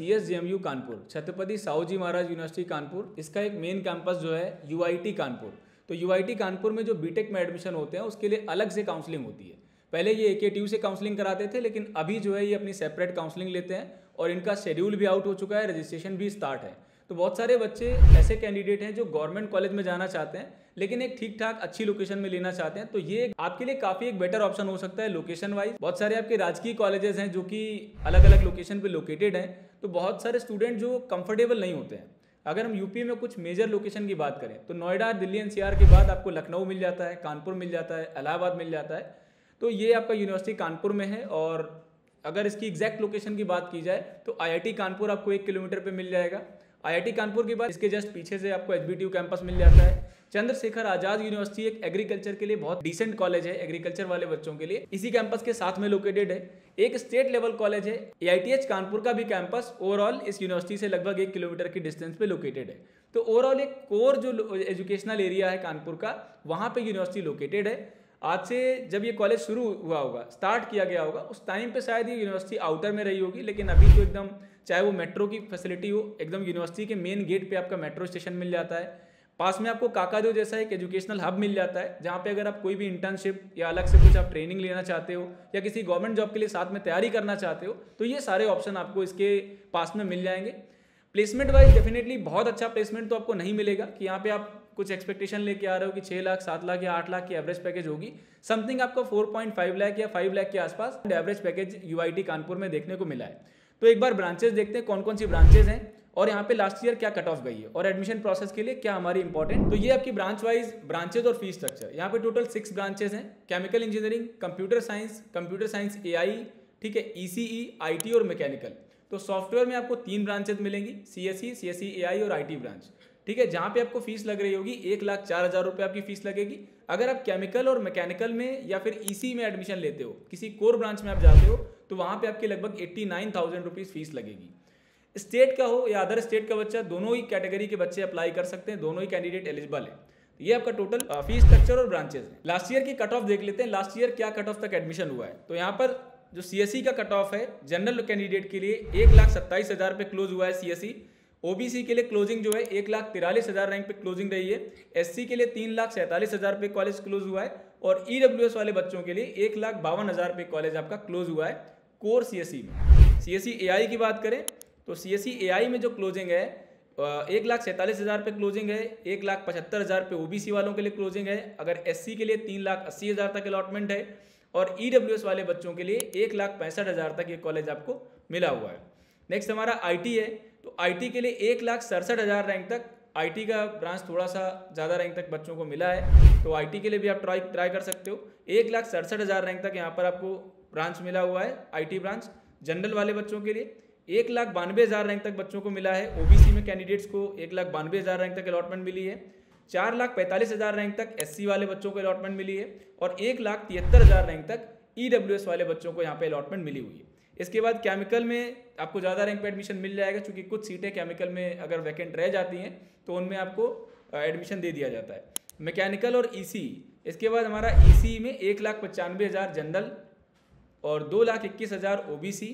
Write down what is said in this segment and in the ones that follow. CSJMU Kanpur, Chhatrapati Sahu ji Maharaj university Kanpur, इसका एक main campus जो है UIT कानपुर। तो UIT कानपुर में जो बीटेक में एडमिशन होते हैं उसके लिए अलग से काउंसलिंग होती है। पहले ये AKTU से काउंसलिंग कराते थे, लेकिन अभी जो है ये अपनी सेपरेट काउंसलिंग लेते हैं और इनका शेड्यूल भी आउट हो चुका है, रजिस्ट्रेशन भी स्टार्ट है। तो बहुत सारे बच्चे ऐसे कैंडिडेट हैं जो गवर्नमेंट कॉलेज में जाना चाहते हैं लेकिन एक ठीक ठाक अच्छी लोकेशन में लेना चाहते हैं, तो ये आपके लिए काफ़ी एक बेटर ऑप्शन हो सकता है लोकेशन वाइज। बहुत सारे आपके राजकीय कॉलेजेस हैं जो कि अलग अलग लोकेशन पे लोकेटेड हैं, तो बहुत सारे स्टूडेंट जो कंफर्टेबल नहीं होते हैं। अगर हम यूपी में कुछ मेजर लोकेशन की बात करें तो नोएडा, दिल्ली NCR के बाद आपको लखनऊ मिल जाता है, कानपुर मिल जाता है, इलाहाबाद मिल जाता है। तो ये आपका यूनिवर्सिटी कानपुर में है। और अगर इसकी एग्जैक्ट लोकेशन की बात की जाए तो IIT कानपुर आपको 1 किलोमीटर पर मिल जाएगा। IIT कानपुर के बाद इसके जस्ट पीछे से आपको HBTU कैंपस मिल जाता है। चंद्रशेखर आजाद यूनिवर्सिटी एक एग्रीकल्चर के लिए बहुत डिसेंट कॉलेज है, एग्रीकल्चर वाले बच्चों के लिए, इसी कैंपस के साथ में लोकेटेड है। एक स्टेट लेवल कॉलेज है AITH कानपुर का भी कैंपस ओवरऑल इस यूनिवर्सिटी से लगभग 1 किलोमीटर की डिस्टेंस पे लोकेटेड है। तो ओवरऑल एक कोर जो एजुकेशनल एरिया है कानपुर का, वहाँ पर यूनिवर्सिटी लोकेटेड है। आज से जब ये कॉलेज शुरू हुआ होगा, स्टार्ट किया गया होगा, उस टाइम पे शायद ये यूनिवर्सिटी आउटर में रही होगी, लेकिन अभी तो एकदम चाहे वो मेट्रो की फैसिलिटी हो, एकदम यूनिवर्सिटी के मेन गेट पे आपका मेट्रो स्टेशन मिल जाता है। पास में आपको काकादेव जैसा एक एजुकेशनल हब मिल जाता है, जहाँ पे अगर आप कोई भी इंटर्नशिप या अलग से कुछ आप ट्रेनिंग लेना चाहते हो या किसी गवर्नमेंट जॉब के लिए साथ में तैयारी करना चाहते हो तो ये सारे ऑप्शन आपको इसके पास में मिल जाएंगे। प्लेसमेंट वाइज डेफिनेटली बहुत अच्छा प्लेसमेंट तो आपको नहीं मिलेगा कि यहाँ पे आप कुछ एक्सपेक्टेशन लेके आ रहे हो कि 6 लाख, 7 लाख या 8 लाख की एवरेज पैकेज होगी। समथिंग आपको 4.5 लाख या 5 लाख के आसपास एवरेज पैकेज UIT कानपुर में देखने को मिला है। तो एक बार ब्रांचेस देखते हैं कौन कौन सी ब्रांचेस हैं और यहाँ पे लास्ट ईयर क्या कट ऑफ गई है और एडमिशन प्रोसेस के लिए क्या हमारी इंपॉर्टेंट। तो ये आपकी ब्रांच वाइज ब्रांचेज और फी स्ट्रक्चर। यहाँ पे टोटल 6 ब्रांचेज हैं: chemical engineering, computer science AI, ठीक है, ECE, IT और मैकेनिकल। तो सॉफ्टवेयर में आपको 3 ब्रांचेज मिलेंगी: CSE, CSE AI और IT ब्रांच, ठीक है, जहाँ पे आपको फीस लग रही होगी 1,04,000 रुपये आपकी फीस लगेगी। अगर आप केमिकल और मैकेनिकल में या फिर ECE में एडमिशन लेते हो, किसी कोर ब्रांच में आप जाते हो, तो वहाँ पे आपकी लगभग 89,000 रुपीज़ फीस लगेगी। स्टेट का हो या अदर स्टेट का बच्चा, दोनों ही कैटेगरी के बच्चे अप्लाई कर सकते हैं, दोनों ही कैंडिडेट एलिजिबल है। तो ये आपका टोटल फीस स्ट्रक्चर और ब्रांचेज है। लास्ट ईयर की कट ऑफ देख लेते हैं, लास्ट ईयर क्या कट ऑफ तक एडमिशन हुआ है। तो यहाँ पर जो CSE का कट ऑफ है जनरल कैंडिडेट के लिए 1,27,000 पे क्लोज हुआ है CSE। OBC के लिए क्लोजिंग जो है 1,43,000 रैंक पे क्लोजिंग रही है। SC के लिए 3,47,000 पे कॉलेज क्लोज हुआ है और EWS वाले बच्चों के लिए 1,52,000 पे कॉलेज आपका क्लोज हुआ है कोर CSE में। CSE AI की बात करें तो CSE AI में जो क्लोजिंग है 1,47,000 पे क्लोजिंग है, 1,75,000 पे OBC वालों के लिए क्लोजिंग है। अगर SC के लिए 3,80,000 तक अलॉटमेंट है और EWS वाले बच्चों के लिए 1,65,000 तक ये कॉलेज आपको मिला हुआ है। नेक्स्ट हमारा IT है, तो IT के लिए 1,67,000 रैंक तक, IT का ब्रांच थोड़ा सा ज़्यादा रैंक तक बच्चों को मिला है, तो IT के लिए भी आप ट्राई कर सकते हो। 1,67,000 रैंक तक यहाँ पर आपको ब्रांच मिला हुआ है IT ब्रांच। जनरल वाले बच्चों के लिए 1,92,000 रैंक तक बच्चों को मिला है। OBC में कैंडिडेट्स को 1,92,000 रैंक तक अलॉटमेंट मिली है। 4,45,000 रैंक तक SC वाले बच्चों को अलॉटमेंट मिली है और 1,73,000 रैंक तक EWS वाले बच्चों को यहाँ पे अलॉटमेंट मिली हुई है। इसके बाद केमिकल में आपको ज़्यादा रैंक पे एडमिशन मिल जाएगा, क्योंकि कुछ सीटें केमिकल में अगर वैकेंट रह जाती हैं तो उनमें आपको एडमिशन दे दिया जाता है। मैकेनिकल और ECE, इसके बाद हमारा ECE में 1,95,000 जनरल और 2,21,000 OBC,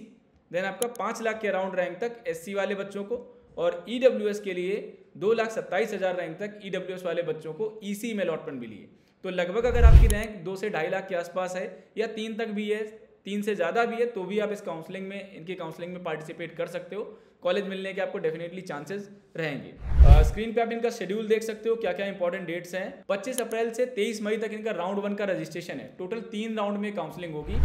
देन आपका 5 लाख के अराउंड रैंक तक SC वाले बच्चों को और EWS के लिए 2,27,000 रैंक तक EWS वाले बच्चों को ECE में अलॉटमेंट मिली है। तो लगभग अगर आपकी रैंक 2 से 2.5 लाख के आसपास है या 3 तक भी है, 3 से ज़्यादा भी है, तो भी आप इस काउंसलिंग में, इनके काउंसलिंग में पार्टिसिपेट कर सकते हो। कॉलेज मिलने के आपको डेफिनेटली चांसेस रहेंगे। स्क्रीन पे आप इनका शेड्यूल देख सकते हो, क्या क्या इंपॉर्टेंट डेट्स हैं। 25 अप्रैल से 23 मई तक इनका राउंड 1 का रजिस्ट्रेशन है। टोटल 3 राउंड में काउंसलिंग होगी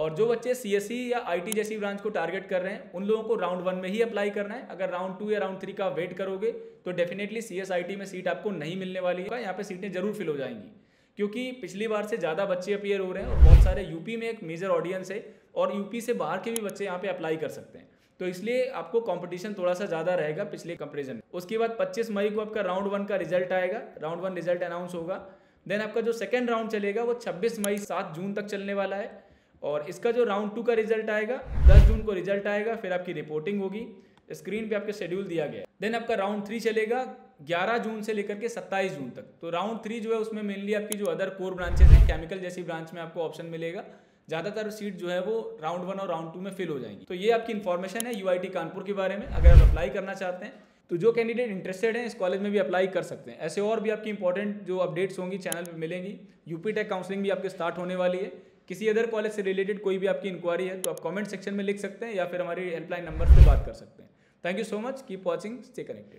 और जो बच्चे CSE या IT जैसी ब्रांच को टारगेट कर रहे हैं उन लोगों को राउंड 1 में ही अप्लाई करना है। अगर राउंड 2 या राउंड 3 का वेट करोगे तो डेफिनेटली CSIT में सीट आपको नहीं मिलने वाली है। यहाँ पर सीटें जरूर फिल हो जाएंगी, क्योंकि पिछली बार से ज़्यादा बच्चे अपीयर हो रहे हैं और बहुत सारे यूपी में एक मेजर ऑडियंस है और यूपी से बाहर के भी बच्चे यहाँ पे अप्लाई कर सकते हैं, तो इसलिए आपको कंपटीशन थोड़ा सा ज़्यादा रहेगा पिछले कंपैरिजन। उसके बाद 25 मई को आपका राउंड 1 का रिजल्ट आएगा, राउंड 1 रिजल्ट अनाउंस होगा। देन आपका जो सेकेंड राउंड चलेगा वो 26 मई 7 जून तक चलने वाला है और इसका जो राउंड 2 का रिजल्ट आएगा 10 जून को रिजल्ट आएगा, फिर आपकी रिपोर्टिंग होगी। स्क्रीन पे आपके शेड्यूल दिया गया है। देन आपका राउंड 3 चलेगा 11 जून से लेकर के 27 जून तक। तो राउंड 3 जो है उसमें मेनली आपकी जो अदर कोर ब्रांचेस हैं, केमिकल जैसी ब्रांच में आपको ऑप्शन मिलेगा। ज़्यादातर सीट जो है वो राउंड वन और राउंड टू में फिल हो जाएंगी। तो ये आपकी इन्फॉर्मेशन है यूआईटी कानपुर के बारे में। अगर आप अप्लाई करना चाहते हैं तो जो कैंडिडेट इंटरेस्टेड हैं इस कॉलेज में भी अप्लाई कर सकते हैं। ऐसे और भी आपकी इंपॉर्टेंट जो अपडेट्स होंगी चैनल पे मिलेंगी। यूपी टेक काउंसलिंग भी आपके स्टार्ट होने वाली है। किसी अदर कॉलेज से रिलेटेड कोई भी आपकी इंक्वायरी है तो आप कमेंट सेक्शन में लिख सकते हैं या फिर हमारी हेल्पलाइन नंबर से बात कर सकते हैं। Thank you so much, keep watching, stay connected.